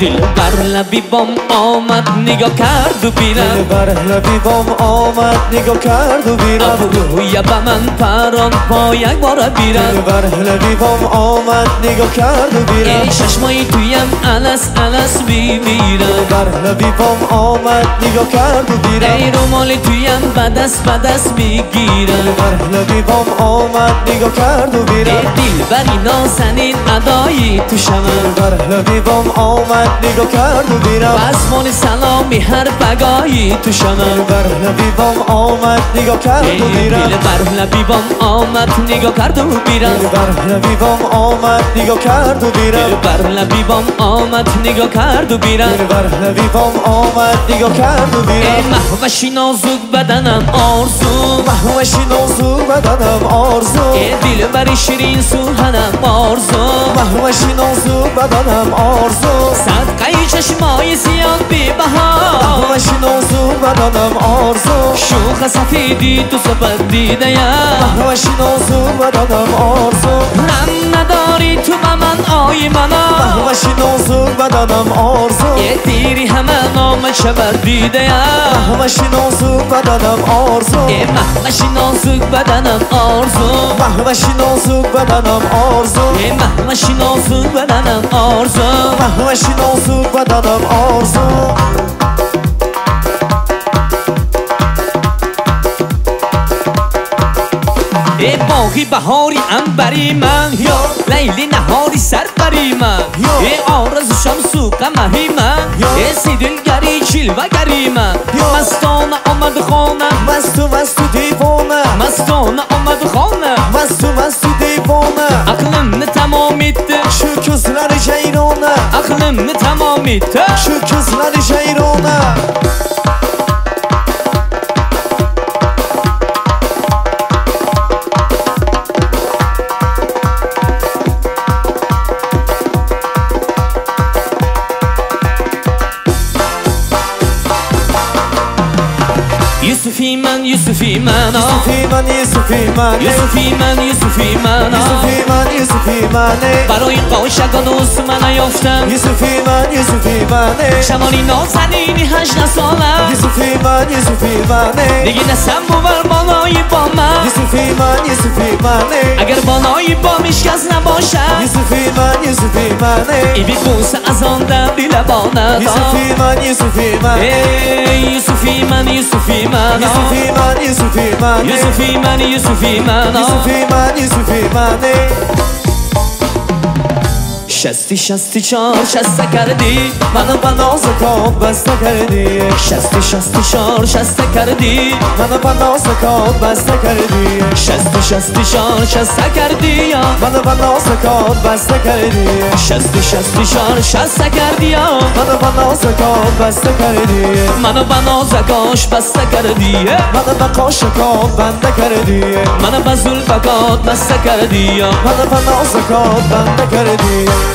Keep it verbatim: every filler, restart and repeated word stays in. دلبر لبیبام آمد نگاه کرد و بیرم، دلبر لبیبام آمد نگاه کرد و بیرم، ابروی به من پران با یک باره بیرم، دلبر لبیبام آمد نگاه کرد و بیرم، ای ششمایی تویم الس الس بیمیرم، دلبر لبیبام آمد نگاه کرد و بیرم، ای رومالی تویم بدست بدست بگیرم، دلبر لبیبام آمد نگاه کرد و بیرم، ای دلبری نازنین ادایی تو شمم، دلبر لبیبام آمد نگاه کرد و بیرم، بزمان سلامی هر بگاهی تو شمم، دلبر لبیبام آمد نگاه کرد و بیرم، دلبر لبیبام آمد نگاه کرد و بیرم، دلبر لبیبام آمد نگاه کرد و بیرم، دلبر لبیبام آمد نگاه کرد و بیرم، دلبر لبیبام آمد نگاه کرد و بیرم، ای محوشی نازک بدنم آرزو، محوشی نازک بدنم آرزو، ای دلبری شیرین سوهنم آرزو، محوشی نازک بدنم آرزو، صدقه چشمای سیاه بی بها، محوشی نازک بدنم آرزو، شوخ سفیدی تو سپت دیده یم، محوشی نازک بدنم آرزو، رم نداری تو به من آی منا، محوشی نازک بدنم آرزو، یه دیری همه نامه شبت دیده یم، محوشی نازک بدنم آرزو، یه محوشی نازک بدنم آرزو، محوشی نازک بدنم آرزو، یه محوشی نازک بدنم آرزو، محوشی نازک بدنم آرزو. ای باغی بهاری انبری من، لیلی نهاری سر بری من، ای آرزو شمسو قمهی من، ای سی دلگری شلوگری من، مستانه آمد خانه، مستو مستو دیوانه، مستانه آمد خانه، مستو مستو دیوانه، عقلمنی تمام etdi şu kızlar ceyrona، عقلمنی تمام etdi şu kızlar ceyrona. Yusufi man, Yusufi man, Yusufi man, Yusufi man, Yusufi man, Yusufi man, Yusufi man, Yusufi man. برای قاشقان عثمان نیافتم. Yusufi man, Yusufi man. شمالی نازنینی هجده سالم. Yusufi man, Yusufi man. دیگه نسم بور بالای بامم. Yusufi man, Yusufi man. اگر بالای بامیش کس نباشم. Yusufi man, Yusufi man. ای بی بوسه از آن دم دیل بانم. Yusufi man, Yusufi man. Yusufi man, Yusufi man. Yusufi man, Yusufi man, Yusufi man, Yusufi man, Yusufi man, Yusufi man. شستی شستی چار شسته کردی، منو با ناز کاب بسته کردی. شستی شستی چار شسته کردی، منو با ناز کاب بسته کردی. شستی شستی چار شسته کردی، منو با ناز کاب بسته کردی. شستی شستی چار شسته کردی، منو با ناز کاب بسته کردی. منو با ناز کاش بسته کردی، منو با کاش کاب بنده کردی. منو با زلفکات بسته کردی، منو با ناز کاب بنده کردی.